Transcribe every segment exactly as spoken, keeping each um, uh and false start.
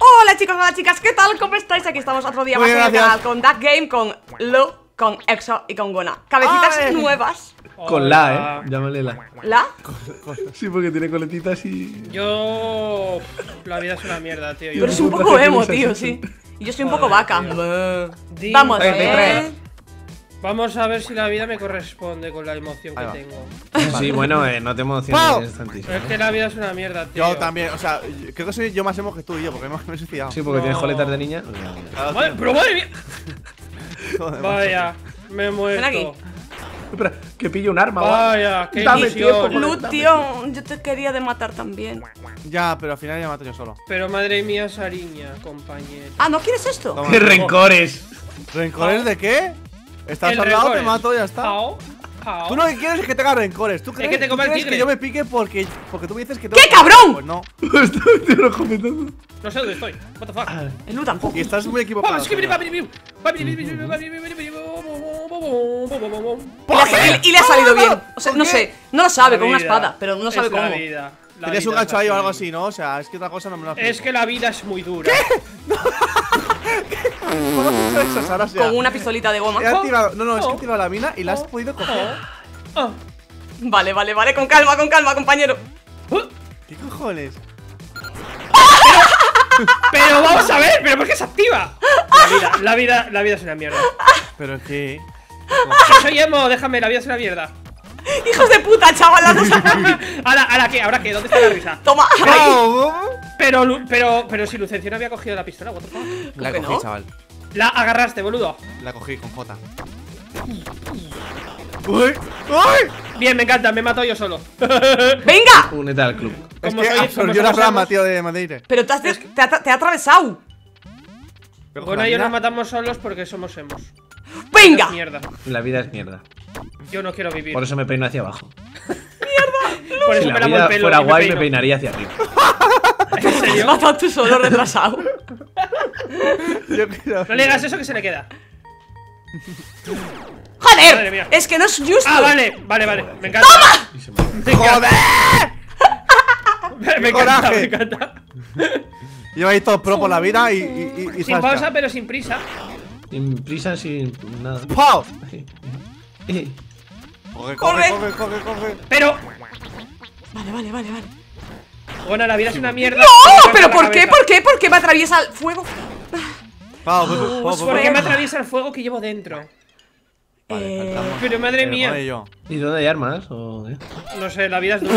Hola chicos, hola chicas, ¿qué tal? ¿Cómo estáis? Aquí estamos otro día más en el canal con Duck Game, con Lu, con Exo y con Gona. Cabecitas ¡ay! Nuevas. Con la, eh, llámale la. ¿La? Sí, porque tiene coletitas y... Yo... La vida es una mierda, tío. Yo eres un poco emo, tío, sí. Y yo soy un poco vaca. Vamos, eh. Vamos a ver si la vida me corresponde con la emoción que tengo. Sí, bueno, eh, no te emociones tantísimo. Es que la vida es una mierda, tío. Yo también, o sea, creo que soy yo más emo que tú y yo, porque me he suicidado. Sí, porque tienes coletas de niña. Pero madre mía. Vaya, me he muerto. Espera, que pillo un arma. Vaya, qué dame tiempo, Lu, tío, yo te quería de matar también. Ya, pero al final ya mato yo solo. Pero madre mía, Sarinha, compañero. Ah, ¿no quieres esto? ¡Qué rencores! ¿Rencores de qué? Estás al lado, te mato, ya está. Ao, ao. Tú lo que quieres es que tenga rencores. Tú crees, es que, te come el tigre. Que yo me pique porque, porque tú me dices que tengo... ¡Qué cabrón! Pues no. No sé dónde estoy. What the fuck. El Lu tampoco. Y estás muy equivocado. Vamos, que viene, va, viene, va, viene, viene, va, viene, viene. Y le ha salido bien. O sea, no sé, no lo sabe con una espada, pero no sabe cómo. Tenías un gancho ahí o algo así, ¿no? O sea, es que otra cosa no me lo hace. Es que la vida es muy dura. ¿Qué? Con una pistolita de goma. No, no, es que he tirado la mina y la has podido coger. Vale, vale, vale, con calma, con calma, compañero. ¿Qué cojones? Pero vamos a ver, pero ¿por qué se activa? La vida, la vida, la vida es una mierda. Pero qué. Soy emo, déjame, la vida es una mierda. Hijos de puta, chavalados. Ahora, ahora qué, ahora qué, ¿dónde está la risa? Toma. Pero, pero, pero si Lucencio no había cogido la pistola, what the fuck. La cogí, ¿no? Chaval. La agarraste, boludo. La cogí con J. Uy, uy. Bien, me encanta, me he matado yo solo. ¡Venga! Únete al club. Es que absorbió la rama, tío, de Madeira. Pero te has de, te ha, te ha atravesado. Pero bueno, ellos nos matamos solos porque somos emos. ¡Venga! Mierda. La vida es mierda. Yo no quiero vivir. Por eso me peino hacia abajo. ¡Mierda! Por eso si me la vida el pelo, fuera guay me, me peinaría hacia arriba. ¿En serio? Me has matado tú solo retrasado. No le hagas eso que se le queda. ¡Joder! Es que no es justo. Ah, vale, vale, vale. Me encanta. ¡Toma! Me encanta. ¡Joder! Me encanta, me encanta. Lleva ahí todo pro por la vida y, y, y, y sin pausa, pero sin prisa. Sin prisa, sin nada. ¡Pau! Corre, corre, corre, corre, corre. Pero. Vale, vale, vale, vale. Bueno, la vida es una mierda. ¡No! ¿Pero por qué? ¿Por qué? ¿Por qué me atraviesa el fuego? Pau, Pau, Pau, ¿por qué me atraviesa el fuego que llevo dentro? Vale, eh, pero madre pero mía. Yo. ¿Y dónde hay armas? O, eh? No sé, la vida es dura.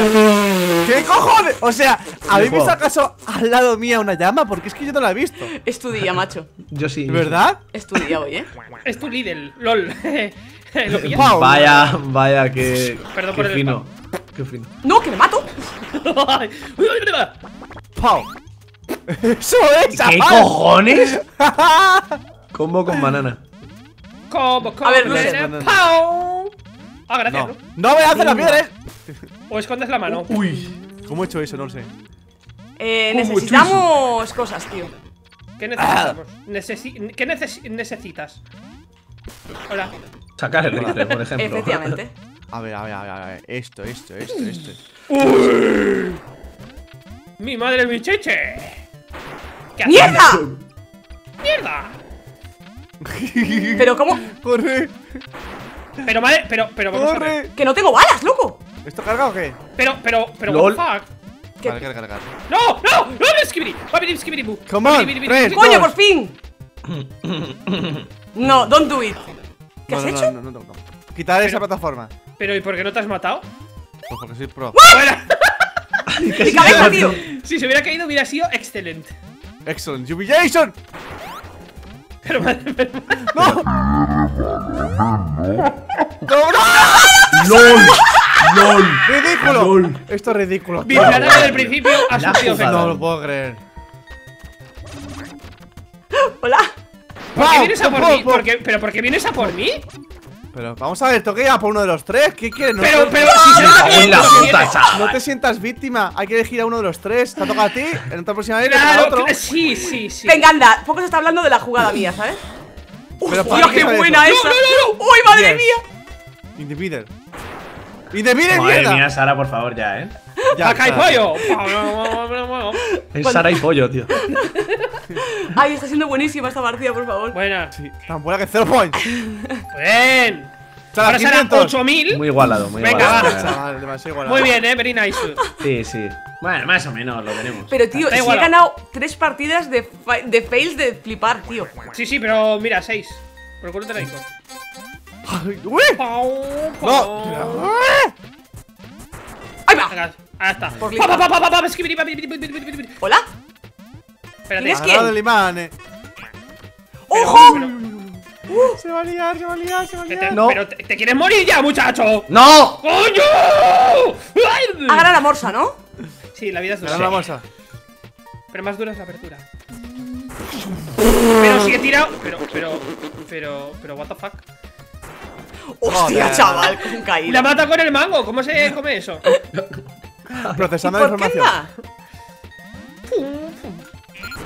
¿Qué cojones? O sea, ¿habéis visto acaso al lado mía una llama? Porque es que yo no la he visto. Es tu día, macho. Yo sí. ¿Verdad? Es tu día hoy, ¿eh? Es tu Lidl, lol. ¿Lo pillas? Wow. Vaya, vaya, que. Perdón que por el fino. Qué fino. ¡No, que me mato! ¡Pau! ¡Eso es! ¿Qué cojones? Combo con banana. Como, como, a ver, Luce. ¡Pau! Ah, gracias. No, no me haces las piedras. O escondes la mano. Uy, ¿cómo he hecho eso? No lo sé. Eh, necesitamos cosas, tío. ¿Qué necesitamos? Ah. Necesi ¿Qué neces necesitas? Hola. Sacar el rifle, por ejemplo. Efectivamente. A ver, a ver, a ver, a ver. Esto, esto, esto, esto. Uy. ¡Mi madre, mi cheche! ¿Qué ¡mierda! ¡Mierda! Pero cómo. Corre. Pero madre, pero, pero vamos corre. A ver. Que no tengo balas, loco. ¿Esto carga o qué? Pero, pero, pero. Lol. What the fuck. Vale, carga, carga. No, no, no, skibiri. Va a venir skibiri. Come on. Tres, coño, dos. Por fin. No, don't do it. ¿Qué no, has no, hecho? No, no, no, no, no. Quitar esa plataforma. Pero ¿y por qué no te has matado? Pues porque soy pro. ¡Fuera! Mi cabeza, tío. Si se hubiera caído hubiera sido excelente. Excellent. Jubilation. Pero madre, pero madre. ¡No! ¡No, no! ¡Lol! ¡Lol! ¡Ridículo! Lol. Esto es ridículo. Mi plan desde el principio ha sufrido efecto. No lo puedo creer. ¡Hola! ¿Por qué vienes a por mí? ¿Por qué? ¿Pero por qué vienes a por mí? Pero vamos a ver, toque ya por uno de los tres. ¿Qué quieres? No pero, pero, si no te sientas víctima. Hay que elegir a uno de los tres. Te toca a ti, en otra próxima vez te toca a otro. Sí, sí, sí. Venga, anda. Poco se está hablando de la jugada mía, ¿sabes? Uy, Dios, qué buena esa. Uy, madre mía. Individer. Individer, mierda. Madre mía, Sara, por favor, ya, ¿eh? ¡Vaca y pollo! Es Sara y pollo, tío. Ay, está siendo buenísima esta partida, por favor. Buena. Sí, tan buena que cero points. Bien. Ahora serán ocho mil. Muy igualado, muy igualado. Venga, va. Muy bien, eh, very nice. Sí, sí. Bueno, más o menos lo tenemos. Pero, tío, si he ganado tres partidas de, de fails de flipar, tío. Sí, sí, pero mira, seis. Procuro te la digo. ¡Uy! ¡No! ¡Ahí va! Ahí está. ¡Hola! Espérate. ¿Quién es del imán, eh? ¡Ojo! Uh, se va a liar, se va a liar, se va a liar. Te, te, no. Pero te, te quieres morir ya, muchacho. ¡No! ¡Coño! Ha ganado la morsa, ¿no? Sí, la vida es dura. Ha ganado la morsa. Pero más dura es la apertura. Pero si he tirado. Pero, pero, pero, pero, what the fuck. ¡Hostia, oh, chaval! ¡Cómo caído! ¡La mata con el mango! ¿Cómo se come eso? Procesando la información.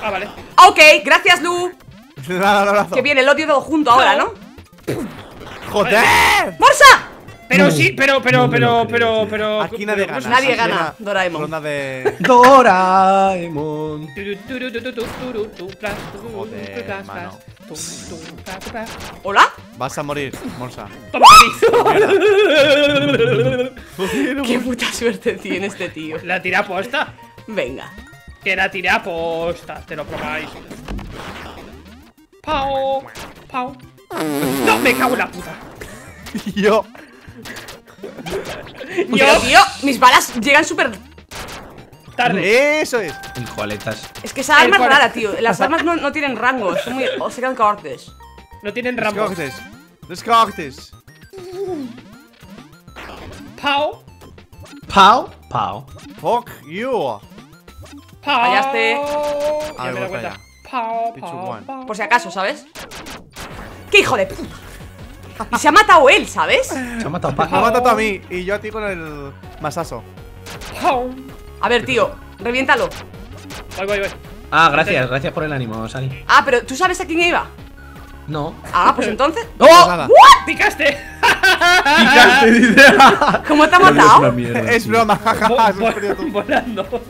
Ah, vale. Ok, gracias, Lu. Que viene el odio todo junto ahora, ¿no? ¡Joder! ¡Morsa! Pero sí, pero, pero, pero, pero, pero. Aquí nadie gana. Nadie gana, Doraemon. Ronda de. Doraemon. ¿Hola? Vas a morir, Morsa. ¡Qué puta suerte tiene este tío! La tira posta. Venga. Que la tira posta, te lo probáis. Pau, pau. No, me cago en la puta. Yo. Pero, tío, mis balas llegan súper tarde. Eso es. El cualetas. Es que esa arma es rara, tío. Las armas no, no tienen rangos. Son muy. O se quedan cortes. No tienen rangos. Cortes. Los cortes. Pau. Pau. Pau. Fuck you. Pau. Fallaste. Ya me doy cuenta. Pau, pau, pau. Por si acaso, ¿sabes? ¡Qué hijo de puta! Y se ha matado él, ¿sabes? Se ha matado, pau. Me ha matado a mí y yo a ti con el masazo. Pau. A ver, tío, reviéntalo. Voy, voy, voy. Ah, gracias, gracias por el ánimo, Sari. Ah, pero ¿tú sabes a quién iba? No. Ah, pues entonces. ¡Oh! What? ¡Picaste! ¡Picaste, dice! ¿Cómo te ha matado? Es broma, jajaja. Volando.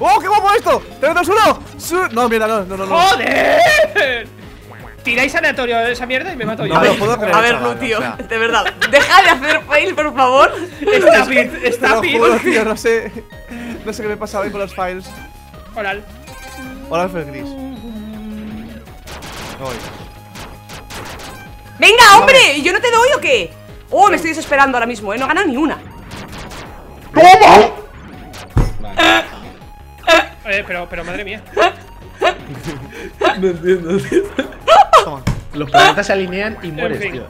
¡Oh, qué guapo esto! tres, dos, uno. No, mierda, no, no, no. ¡Joder! Tiráis aleatorio esa mierda y me mato yo. No, no puedo creer, a ver, Lu, tío, no, de verdad. Deja de hacer fail, por favor. Está pit, está pit. Tío, no sé. No sé qué me pasa hoy con los files. Oral. Oral fue gris. No voy. ¡Venga, hombre! ¿Y yo no te doy o qué? Oh, me estoy desesperando ahora mismo, eh. No he ganado ni una. ¡Toma! Eh, pero, pero madre mía. No entiendo, no entiendo. Los planetas se alinean y mueres, en fin, tío.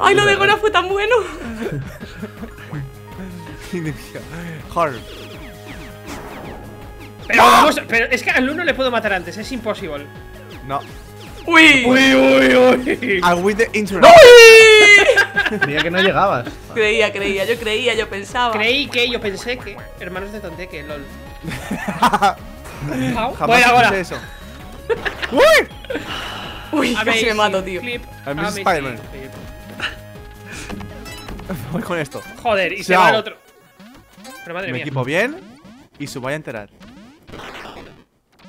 Ay, lo de Gona fue tan bueno. Hard. Pero vamos, pero es que al uno le puedo matar antes, es imposible. No. Uy, uy, uy, uy. Al with the internet. ¡Uy! Creía que no llegabas. Creía, creía, yo creía, yo pensaba. Creí que, yo pensé que. Hermanos de Tonteque, lol. Bueno, ahora. ¡Uy! Uy, casi me mato, tío. A mí es Spider-Man. Voy con esto. Joder, y se va el otro. Pero madre mía. Me equipo bien y se vaya a enterar.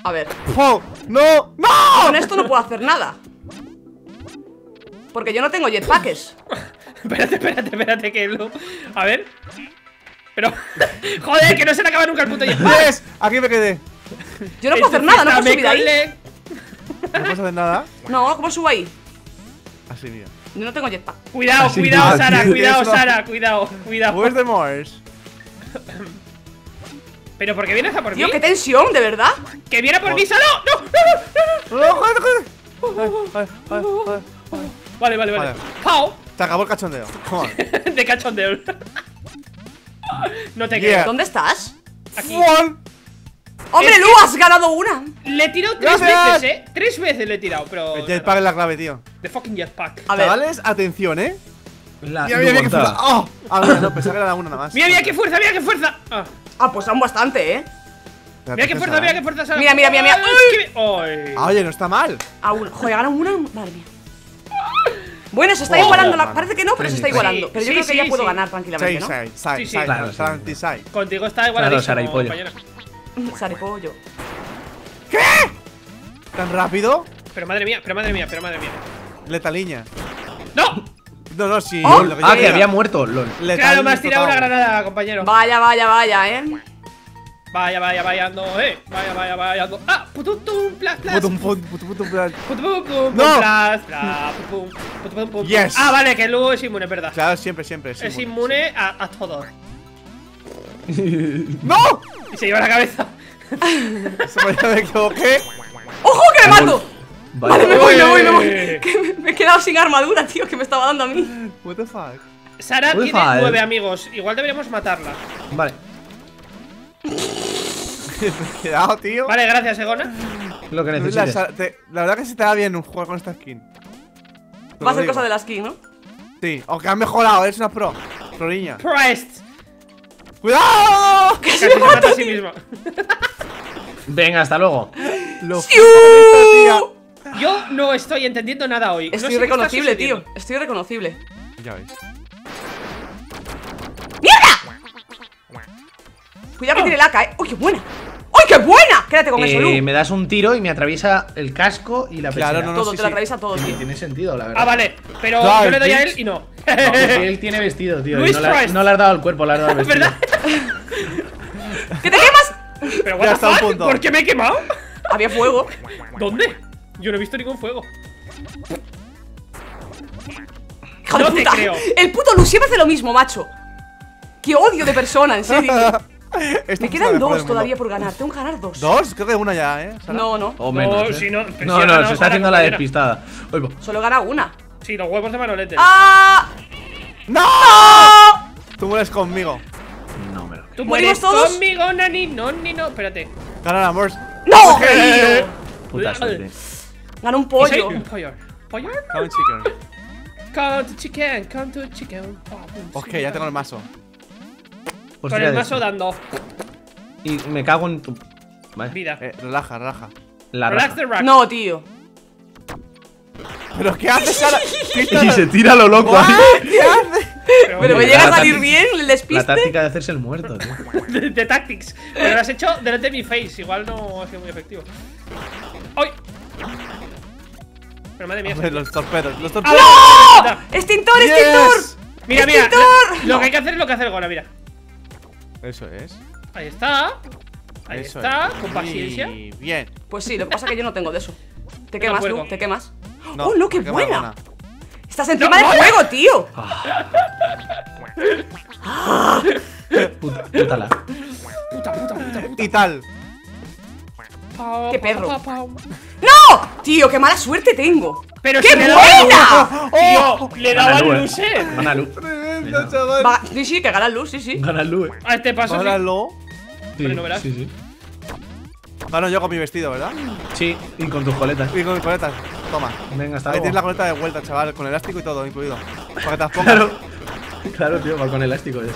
A ver. ¡Oh! ¡No! ¡No! Con esto no puedo hacer nada. Porque yo no tengo jetpacks. Espérate, espérate, espérate, que lo. A ver. Pero. ¡Joder, que no se le acaba nunca el puto jetpack! Aquí me quedé. Yo no puedo hacer nada, no puedo subir ahí. ¿No puedes hacer nada? No, ¿cómo subo ahí? Así, mira. Yo no tengo jetpack. Cuidado, así cuidado, mira, Sara, cuidado, Sara, Sara, cuidado, cuidado. Where's the Mars? Pero porque vienes a por Dios, mí. Tío, qué tensión, de verdad. Que viene a por oh. mí, Sara. No, no, no, no. No, joder, joder. Vale, vale, vale. Vale, vale. Pau. Se acabó el cachondeo. Come on. De cachondeo. No te yeah. creo. ¿Dónde estás? Aquí. One. ¡Hombre, es que Lu, has ganado una! Le he tirado tres Gracias. veces, eh. Tres veces le he tirado, pero. El jetpack es la clave, tío. The fucking jetpack. A ver. Chavales, atención, eh. La mira, mira, mira qué fuerza. ¡Oh! Ah, mira, no, pensaba que era una nada más. Mira, mira qué fuerza, mira qué fuerza. Ah, ah pues aún bastante, eh. Mira, mira qué fuerza, mira qué fuerza. Sara. Mira, mira, mira, mira. Ay, es que me... Ay. Ah, oye, no está mal. Aún. Joder, gana una, madre mía. Bueno, se está oh, igualando, la, parece que no, pero se está igualando. Pero yo sí, creo que sí, ya sí. puedo ganar tranquilamente, ¿no? Sí, sí, sí, claro, sí, sí. Contigo está igualando, claro, compañero. Saripollo. ¿Qué? ¿Tan rápido? Pero madre mía, pero madre mía, pero madre mía. Letaliña. ¡No! No, no, sí. Oh, lo que ah, que había muerto, lol. Letaliña, claro, me has tirado total. Una granada, compañero. Vaya, vaya, vaya, eh. Vaya, vaya, vaya, no, eh. Vaya, vaya, vaya, no. Ah, putum, pum, plas, plas. Putum, pum, putum, pum, plas. Putum, pum, plas, plas. Putum, pum, pum. Yes. Ah, vale, que luego es inmune, ¿verdad? Claro, siempre, siempre. Es inmune, es inmune sí. a, a todo. ¡No! Y se lleva la cabeza. Se me equivoqué. ¡Ojo, que me mato! Vale, vale, me voy, me voy, me voy. Que me, me he quedado sin armadura, tío, que me estaba dando a mí. What the fuck. Sara tiene nueve amigos. Igual deberíamos matarla. Vale. Cuidado, tío. Vale, gracias, Egona. Lo que necesites. La, te, la verdad que se te da bien un juego con esta skin. Te Va a ser digo. cosa de la skin, ¿no? Sí, aunque han mejorado, es una pro. Pro niña. Priced. ¡Cuidado! ¡Que se, se mata, mata a sí misma! Venga, hasta luego. Lo esta, Yo no estoy entendiendo nada hoy. Estoy no sé reconocible, tío. Estoy reconocible. Ya veis. Cuidado que tiene laca, eh. ¡Uy, qué buena! ¡Uy, qué buena! Quédate con eso, Lu. Me das un tiro y me atraviesa el casco y la pechera. Claro, no, no, todo, te lo atraviesa todo, tío. Tiene sentido, la verdad. Ah, vale, pero yo le doy a él y no. Él tiene vestido, tío. No le has dado el cuerpo, le has dado el vestido. ¿Verdad? ¿Que te quemas? Pero what the fuck, ¿por qué me he quemado? Había fuego. ¿Dónde? Yo no he visto ningún fuego. ¡Hijo de puta! El puto Lu siempre hace lo mismo, macho. ¡Qué odio de persona, en serio! Esto me quedan dos todavía por ganar, tengo que ganar dos. ¿Dos? Creo que una ya, eh. Sara. No, no. O menos. No, eh. si no, no, si no, no, no se está haciendo la despistada. Oye, solo gana una. Sí, los huevos de Manolete. ¡Ah! ¡No! Tú mueres conmigo. No me lo creo. ¿Tú mueres todos? Conmigo, nani, no, ni no. Espérate. Gana la Morsa. ¡No! Puta suerte. Gana un pollo. Un pollo. ¿Pollo? Count chicken. Count chicken, count chicken. Ok, ya tengo el mazo. Pues con el mazo dando. Y me cago en tu... Vale. Vida. Eh, relaja, relaja. La Relax raja. The rack. No, tío. ¿Pero qué haces, Sara? Y se tira lo loco. ¿What? Ahí. ¿Qué hace? Pero, Pero me llega a salir bien el despiste. La táctica de hacerse el muerto, tío. de, de tactics. Pero lo has hecho delante de mi face. Igual no ha sido muy efectivo. ¡Ay! Pero madre mía. Hombre, los torpedos, los torpedos. ¡Ah, no! ¡Extintor, yes! extintor! Mira, mira. Lo, lo que hay que hacer es lo que hace el Gona, mira. Eso es. Ahí está. Ahí eso está, es. Con paciencia. Y bien. Pues sí, lo que pasa es que yo no tengo de eso. Te quemas, no Lu, te quemas. No, ¡oh, no, qué buena! Buena. Estás encima no, del fuego, tío. Ah. puta, puta, la. puta, puta, puta, puta. Y tal. ¡Qué perro! ¡No! Tío, qué mala suerte tengo. Pero ¡qué si buena! ¡Oh! Le daba luz, eh. Gana Lu. Tremendo, chaval. Va, sí, sí, que gana Lu, sí, sí. Gana Lu, eh. A este paso. Gana Lu. Sí, sí, no verás. sí, sí. Gano yo con mi vestido, ¿verdad? Sí, y con tus coletas. Y con mis coletas. Toma. Venga, está. Ahí tienes la coleta de vuelta, chaval. Con elástico y todo incluido. Para que te las pongas. Claro, claro, tío, va con elástico y eso.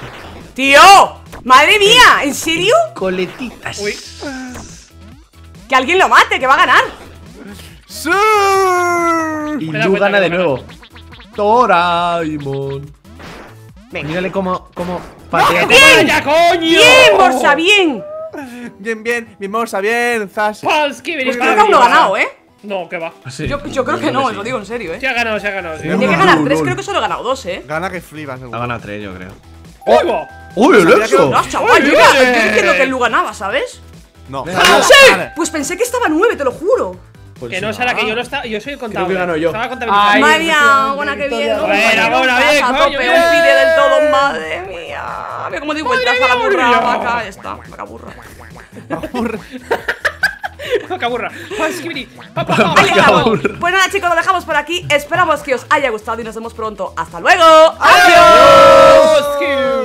¡Tío! ¡Madre mía! ¿En serio? Coletitas. Uy. Que alguien lo mate, que va a ganar. ¡Sí! Y Lu gana de nuevo. Doraemon. Venga. Mírale cómo, cómo patea. ¡No, bien! ¡Ya, coño! ¡Bien, Morsa, bien! Bien, bien, mi Morsa, bien, Zas. Pues creo que aún no ha ganado, ¿eh? No, que va. Sí. Yo, yo creo que no, os lo digo en serio, ¿eh? Se ha ganado, se ha ganado. Tiene que ganar tres, creo que solo ha ganado dos, ¿eh? Gana que flipas, seguro. Ha ganado tres, yo creo. ¡Oh! ¡Uy, el Exo! ¡No, chaval! Yo estoy diciendo que Lu ganaba, ¿sabes? No. ¡Sí! Pues pensé que estaba nueve, te lo juro. Pues que no, Sara, que yo no estaba. Yo soy el contador. Yo. yo estaba contabilizando. Ay, María, buena que bien. Buena, buena, bien. Coño, un pide del todo, madre mía. Mira cómo doy vueltas a la burra. Vaca, está. Vaca burra. Vaca burra. Vaca burra. Pues nada, chicos, lo dejamos por aquí. Esperamos que os haya gustado y nos vemos pronto. ¡Hasta luego! ¡Adiós!